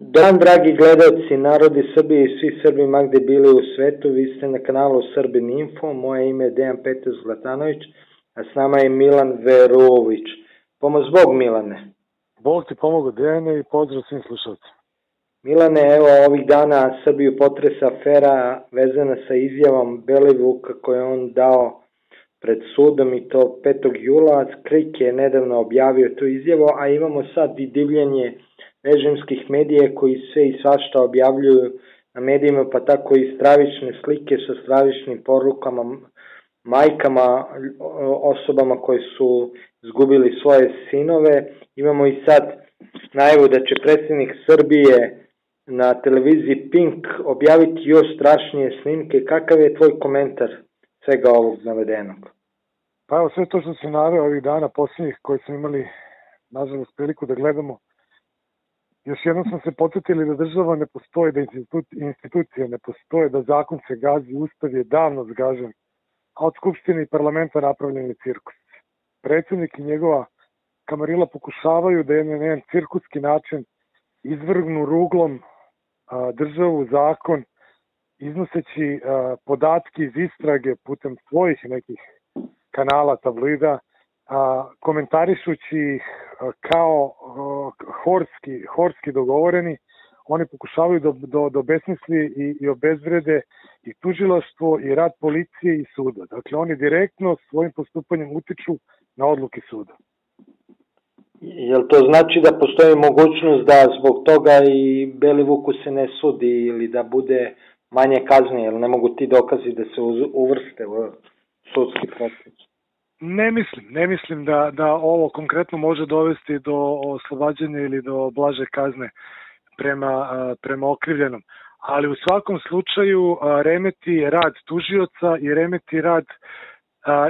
Dan, dragi gledalci, narodi Srbije i svi Srbi ma gde bili u svetu, vi ste na kanalu Srbin.info, moje ime je Dejan Zlatanović, a s nama je Milan Veruović. Pomoz Bog, Milane. Bog ti pomogu, Dejane, i pozdrav svim slušalcima. Milane, evo, ovih dana Srbiju potresa afera vezana sa izjavom Belivuka koju je on dao pred sudom, i to 5. jula. Krik je nedavno objavio tu izjavu, a imamo sad i divljenje režimskih medija koji sve i svašta objavljuju na medijima, pa tako i stravične slike sa stravičnim porukama, majkama, osobama koje su izgubili svoje sinove. Imamo i sad najavu da će predsjednik Srbije na televiziji Pink objaviti još strašnije snimke. Kakav je tvoj komentar svega ovog navedenog? Pa evo, sve to što se naveo ovih dana posljednjih koje smo imali, nažalost, priliku da gledamo, još jednom smo se podsjetili da država ne postoje, da institucije ne postoje, da zakon se gazi, ustav je davno zgažen, a od Skupštine i parlamenta napravljen je cirkus. Predsjednik i njegova kamarila pokušavaju da na jedan cirkuski način izvrgnu ruglom državu, zakon, iznoseći podatke iz istrage putem svojih nekih kanala, tabloida, komentarišući ih kao horski dogovoreni. Oni pokušavaju da obesmisli i obezvrede i tužilaštvo i rad policije i suda. Dakle, oni direktno svojim postupanjem utiču na odluke suda. Jel to znači da postoji mogućnost da zbog toga i Belivuku se ne sudi ili da bude manje kazni, jer ne mogu ti dokazi da se uvrste u sudski proces? Ne mislim da ovo konkretno može dovesti do oslobađanja ili do blaže kazne prema okrivljenom. Ali u svakom slučaju remeti rad tužioca i remeti rad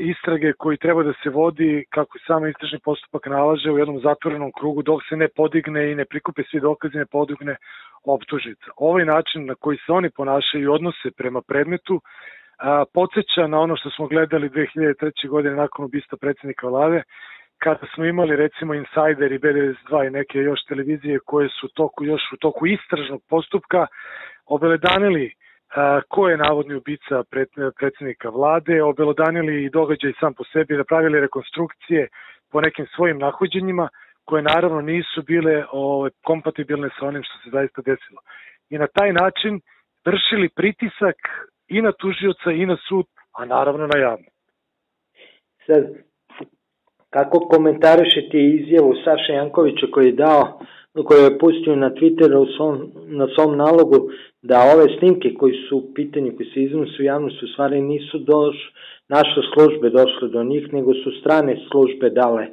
istrage koji treba da se vodi, kako i sam istražni postupak nalaže, u jednom zatvorenom krugu dok se ne podigne i ne prikupe svi dokazi, ne podigne optužnica. Ovaj način na koji se oni ponašaju i odnose prema predmetu podsjeća na ono što smo gledali 2003. godine nakon ubistva predsjednika Vlade, kada smo imali recimo Insider i B92 i neke još televizije koje su još u toku istražnog postupka obelodanili ko je navodni ubica predsjednika Vlade, obelodanili i događaj sam po sebi, napravili rekonstrukcije po nekim svojim nahođenjima koje naravno nisu bile kompatibilne sa onim što se zaista desilo. I na taj način vršili pritisak i na tužioca i na sud, a naravno na javnost. Sad, kako komentarišete izjavu Saše Jankovića koju je pustio na Twitteru na svom nalogu da ove snimke koji su u pitanju, koji se iznosu u javnosti, u stvari nisu naše službe došle do njih, nego su strane službe dale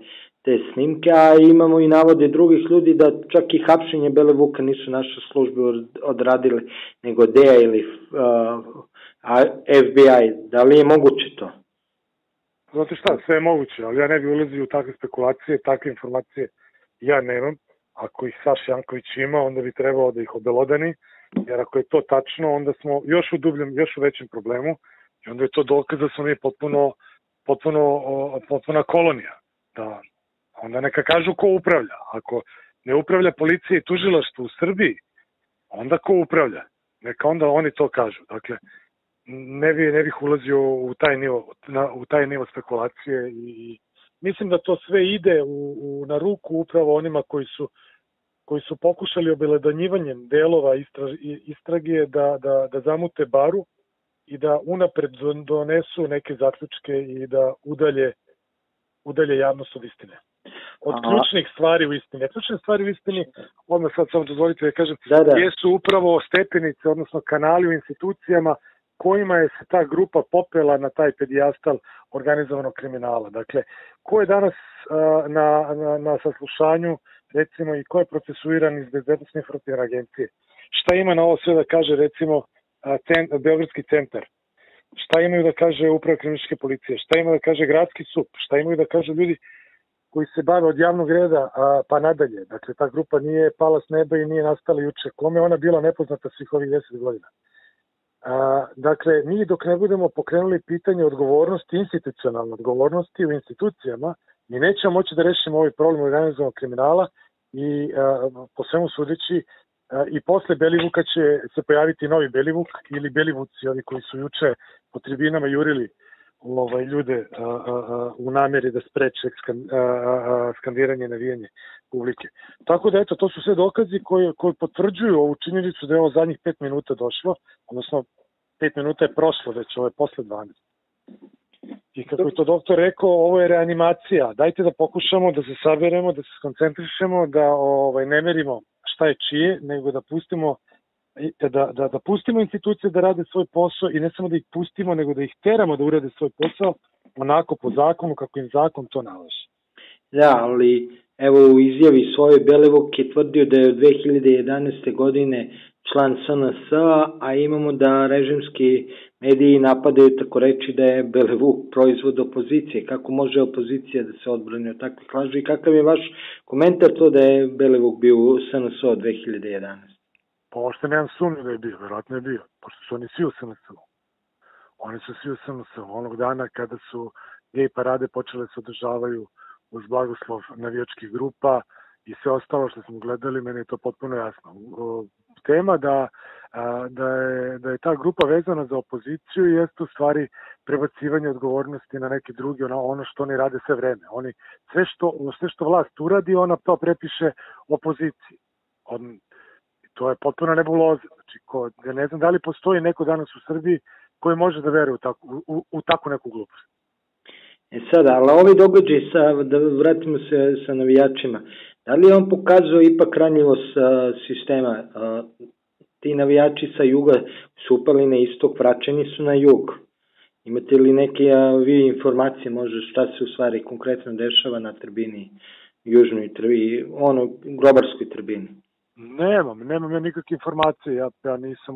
te snimke, a imamo i navode drugih ljudi da čak i hapšenje Belivuka nisu naše službe odradile, nego DEA ili FBI. Da li je moguće to? Znate šta, sve je moguće, ali ja ne bi ulazio u takve spekulacije, takve informacije ja nemam. Ako ih Saš Janković ima, onda bi trebao da ih obelodani, jer ako je to tačno, onda smo još u dubljem, još u većem problemu, i onda je to dokaz da smo mi potpuna kolonija. Da, onda neka kažu ko upravlja. Ako ne upravlja policija i tužilaštvo u Srbiji, onda ko upravlja? Neka onda oni to kažu. Dakle, ne bih ulazio u taj nivo spekulacije, i mislim da to sve ide na ruku upravo onima koji su pokušali obelodanjivanjem delova istrage da zamute baru i da unapred donesu neke zaključke i da udalje javnost od istine. Od ključnih stvari u istini. Ključne stvari u istini, odmah sad samo dozvolite da kažem, jesu upravo stepenice, odnosno kanali u institucijama kojima je se ta grupa popela na taj pedijastal organizovanog kriminala. Dakle, ko je danas na saslušanju, recimo, i ko je procesuiran iz Bezbednosne informativne agencije? Šta ima na ovo sve da kaže, recimo, Belgradski centar? Šta imaju da kaže uprava kriminalističke policije, šta imaju da kaže gradski SUP, šta imaju da kažu ljudi koji se bave od javnog reda pa nadalje. Dakle, ta grupa nije pala s neba i nije nastala juče. Kome je ona bila nepoznata svih ovih 10 godina? Dakle, mi dok ne budemo pokrenuli pitanje odgovornosti, institucionalne odgovornosti u institucijama, mi nećemo moći da rešimo ovaj problem organizovanog kriminala i po svemu sudeći I posle Belivuka će se pojaviti novi Belivuk ili Belivuci, ovi koji su juče po tribinama jurili ljude u nameri da spreče skandiranje i navijanje publike. Tako da, eto, to su sve dokazi koji potvrđuju ovu činjenicu da je ovo zadnjih 5 minuta došlo, odnosno 5 minuta je prošlo već, ovo je posle 12. I kako je to doktor rekao, ovo je reanimacija. Dajte da pokušamo da se saberemo, da se skoncentrišemo, da ne merimo šta je čije, nego da pustimo institucije da rade svoj posao i ne samo da ih pustimo, nego da ih teramo da urade svoj posao onako po zakonu, kako im zakon to nalaže. Da, ali evo u izjavi svoje Belivuk je tvrdio da je od 2011. godine član SNS-a, a imamo da režimski mediji napadaju tako reći da je Belivuk proizvod opozicije. Kako može opozicija da se odbrani od takvih laži i kakav je vaš komentar to da je Belivuk bio u SNS-u od 2011? Pa ošte nemam sumnju da je bio, verovatno je bio, pošto su oni svi u SNS-u. Oni su svi u SNS-u onog dana kada su gej parade počele se održavaju uz blagoslov navijačkih grupa i sve ostalo što smo gledali, meni je to potpuno jasno. Tema da je ta grupa vezana za opoziciju jeste u stvari prebacivanje odgovornosti na neke druge, ono što oni rade sve vreme. Sve što vlast uradi, ona to prepiše opoziciji. To je potpuno nebuloza. Ne znam da li postoji neko danas u Srbiji koji može da veruje u takvu neku glupost. Sada, ali ovi događaj, da vratimo se sa navijačima, da li je on pokazao ipak ranjivost sistema? Ti navijači sa juga su upali na istok, vraćeni su na jug. Imate li neke vi informacije možda šta se u stvari konkretno dešava na tribini, južnoj tribini, grobarskoj tribini? Nemam ja nikakve informacije, ja nisam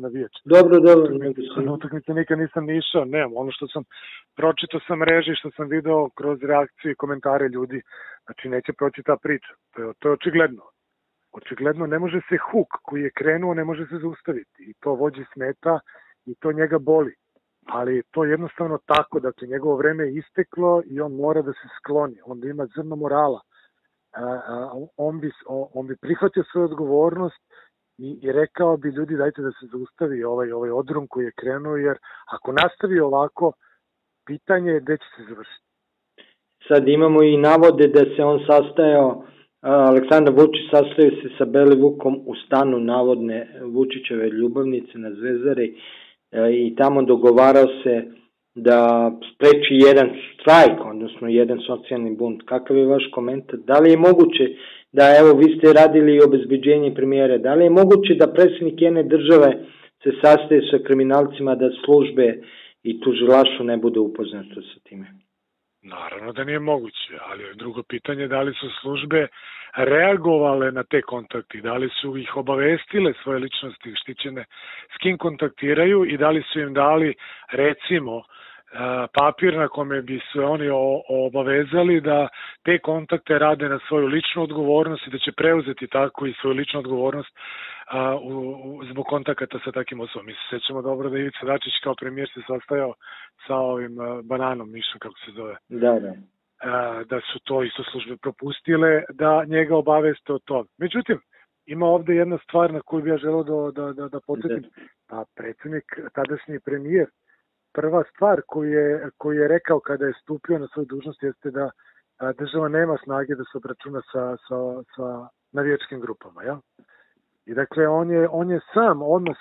navijač. Dobro. Na utakmice nikad nisam ni išao, nemam. Ono što sam pročitao sa mreže, što sam video kroz reakcije i komentare ljudi, znači neće proći ta priča. To je očigledno. Očigledno ne može se huk koji je krenuo, ne može se zaustaviti. I to vođi smeta i to njega boli. Ali to je jednostavno tako, dakle njegovo vreme je isteklo i on mora da se skloni. Onda ima zrno morala. On bi prihvatio svoju odgovornost i rekao bi ljudi dajte da se zaustavi ovaj odrum koji je krenuo, jer ako nastavi ovako, pitanje je gde će se završiti. Sad imamo i navode da se on sastajao, Aleksandar Vučić sastajao se sa Belivukom u stanu navodne Vučićeve ljubavnice na Zvezari i tamo dogovarao se da spreči jedan strajk, odnosno jedan socijalni bunt. Kakav je vaš komentar? Da li je moguće da, evo, vi ste radili i obezbeđenje premijera, da li je moguće da predsednik jedne države se sastaje sa kriminalcima da službe i tužilaštvo ne bude upoznato sa time? Naravno da nije moguće, ali drugo pitanje je da li su službe reagovale na te kontakti, da li su ih obavestile svoje ličnosti štićene s kim kontaktiraju i da li su im dali, recimo, papir na kome bi se oni obavezali da te kontakte rade na svoju ličnu odgovornost i da će preuzeti tako i svoju ličnu odgovornost zbog kontakata sa takim osobom. Mi se sećamo dobro da je Ivica Dačić kao premijer se sastajao sa ovim Bananom, Mišom, kako se zove. Da su to isto službe propustile, da njega obaveste o tom. Međutim, ima ovde jedna stvar na koju bi ja želeo da podsetim. Pa predsednik, tadašnji premijer, prva stvar koju je rekao kada je stupio na svoju dužnost jeste da država nema snage da se obračuna sa navijačkim grupama. I dakle, on je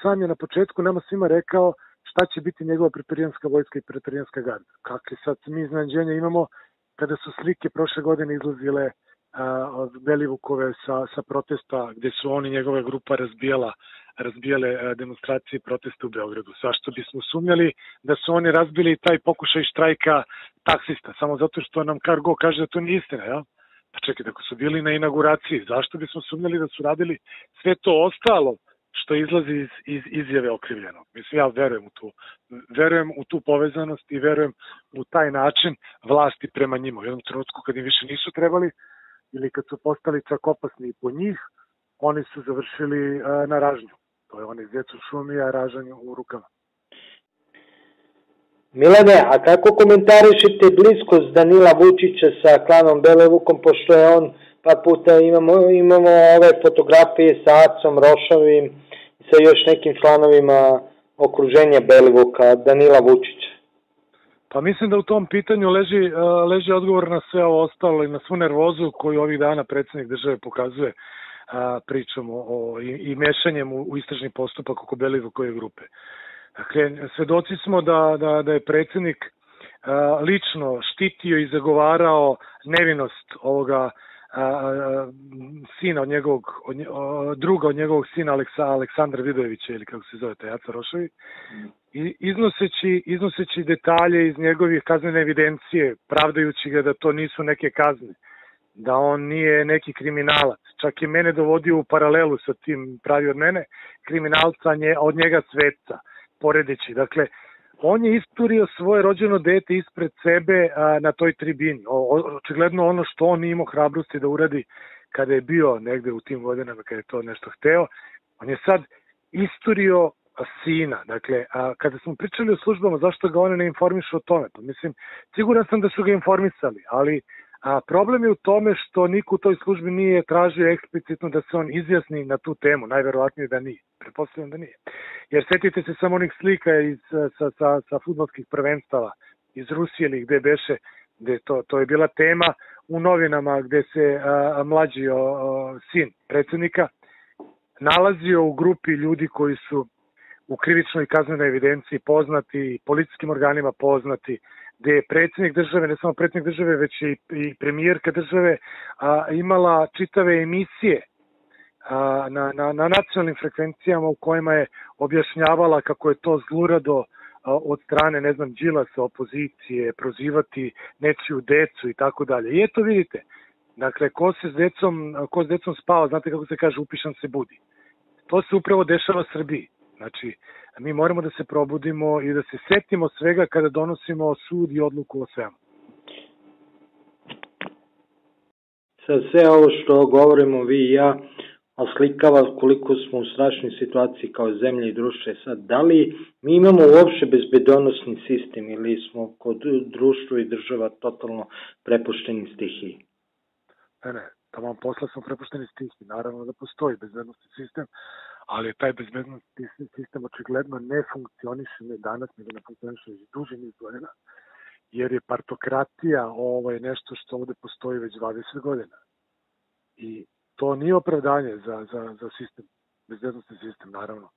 sam je na početku nama svima rekao šta će biti njegova pretorijanska vojska i pretorijanska garda. Kakve sad mi iznenadženja imamo kada su slike prošle godine izlazile od Belivukove sa protesta gde su oni njegove grupa razbijale demonstracije i proteste u Beogradu. Zašto bismo sumnjali da su oni razbili taj pokušaj štrajka taksista, samo zato što nam Kargo kaže da to nije istina, jel? Pa čekajte, ako su bili na inauguraciji, zašto bismo sumnjali da su radili sve to ostalo što izlazi iz izjave okrivljenog? Mislim, ja verujem u tu povezanost i verujem u taj način vlasti prema njima. U jednom trenutku kad im više nisu trebali ili kad su postali čak opasni i po njih, oni su završili na ražnju. To je onaj zec u šumi, a ražanju u rukama. Milane, a kako komentarišete bliskost Danila Vučića sa klanom Belivukom, pošto je on par puta, imamo ove fotografije sa Acom Rošovim i sa još nekim članovima okruženja Belivuka, Danila Vučića? Pa mislim da u tom pitanju leži odgovor na sve ovo ostalo i na svu nervozu koju ovih dana predsednik države pokazuje pričom i mešanjem u istražni postupak oko Belivukove grupe. Dakle, svedoci smo da je predsednik lično štitio i zagovarao nevinost ovoga sina od njegovog sina Aleksandra Vidojevića, ili kako se zove taj Aca Rošović, i iznoseći detalje iz njegovih kaznene evidencije, pravdajući ga da to nisu neke kazne, da on nije neki kriminalac. Čak je mene dovodio u paralelu sa tim, pravi od mene kriminalca, od njega sveca, poredeći. Dakle, on je isturio svoje rođeno dete ispred sebe na toj tribini. Očigledno ono što on imao hrabrosti da uradi kada je bio negde u tim godinama, kada je to nešto hteo, on je sad isturio sina. Dakle, kada smo pričali o službama, zašto ga one ne informišu o tome? Pa mislim, siguran sam da su ga informisali, ali problem je u tome što niko u toj službi nije tražio eksplicitno da se on izjasni na tu temu, najverovatnije da nije, pretpostavljam da nije. Jer setite se samo onih slika sa fudbalskih prvenstava iz Rusije ili gde beše, to je bila tema u novinama gde se mlađi sin predsednika nalazio u grupi ljudi koji su u krivičnoj i kaznenoj evidenciji poznati, policijskim organima poznati, gde je predsednik države, ne samo predsednik države, već i premijerka države, imala čitave emisije na nacionalnim frekvencijama u kojima je objašnjavala kako je to zlurado od strane, ne znam, Džilasa, opozicije, prozivati nečiju decu i tako dalje. I eto vidite, dakle, ko s decom spava, znate kako se kaže, upišan se budi. To se upravo dešava Srbiji. Znači, mi moramo da se probudimo i da se setimo svega kada donosimo sud i odluku o svemu. Sad sve ovo što govorimo vi i ja oslikava koliko smo u strašnoj situaciji kao zemlja i društvo. Sad, da li mi imamo uopšte bezbedonosni sistem ili smo kod društva i država totalno prepušteni stihiji? Ne. Tamo posla smo prepušteni stihiji. Naravno da postoji bezbedonosni sistem, ali taj bezbednostni sistem očigledno ne funkcioniše ne danas, nego ne funkcioniše iz duže niz godina, jer je partokratija nešto što ovde postoji već 20 godina. I to nije opravdanje za sistem, bezbednostni sistem, naravno.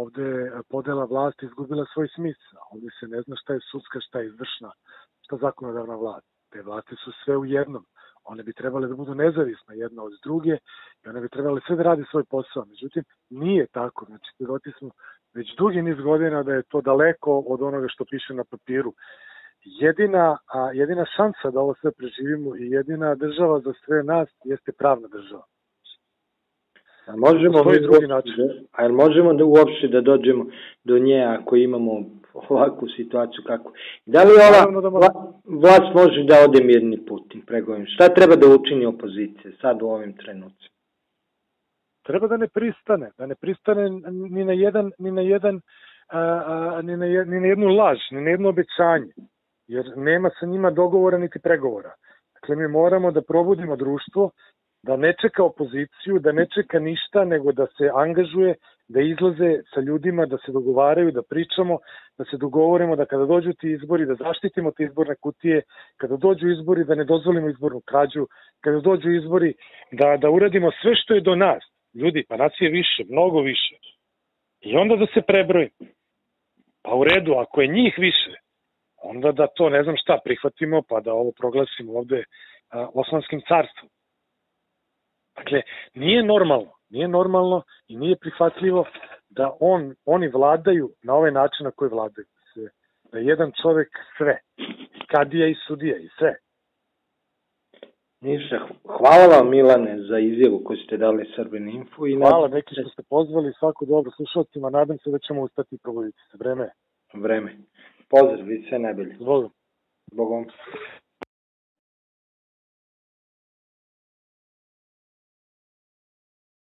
Ovde je podela vlasti izgubila svoj smisao. Ovde se ne zna šta je sudska, šta je izvršna, šta zakonodavna vlast. Te vlasti su sve u jednom. One bi trebale da budu nezavisne jedna od druge i one bi trebale sve da radi svoj posao. Međutim, nije tako. Znači, svedoci smo već dugi niz godina da je to daleko od onoga što piše na papiru. Jedina šansa da ovo sve preživimo i jedina država za sve nas jeste pravna država. A možemo da uopšte da dođemo do nje ako imamo ovakvu situaciju kako? Da li ova vlast može da ode mirnim putem pregovorima? Šta treba da učini opozicija sad u ovim trenucima? Treba da ne pristane ni na jednu laž, ni na jedno obećanje, jer nema sa njima dogovora niti pregovora. Dakle, mi moramo da probudimo društvo da ne čeka opoziciju, da ne čeka ništa, nego da se angažuje, da izlaze sa ljudima, da se dogovaraju, da pričamo, da se dogovorimo, da kada dođu ti izbori, da zaštitimo te izborne kutije, kada dođu izbori, da ne dozvolimo izbornu krađu, kada dođu izbori, da uradimo sve što je do nas. Ljudi, pa nas je više, mnogo više. I onda da se prebrojimo. Pa u redu, ako je njih više, onda da to, ne znam šta, prihvatimo, pa da ovo proglasimo ovde Osmanskim carstvom. Dakle, nije normalno i nije prihvatljivo da oni vladaju na ovaj način na koji vladaju. Da je jedan čovek sve, kadija i sudija i sve. Ništa, hvala vam Milane za izjavu koju ste dali Srbin.info. Hvala, neki što ste pozvali, svako dobro slušalcima, nadam se da ćemo ustati i probuditi se. Vreme. Pozdrav, vi sve najbolje. Zbogom.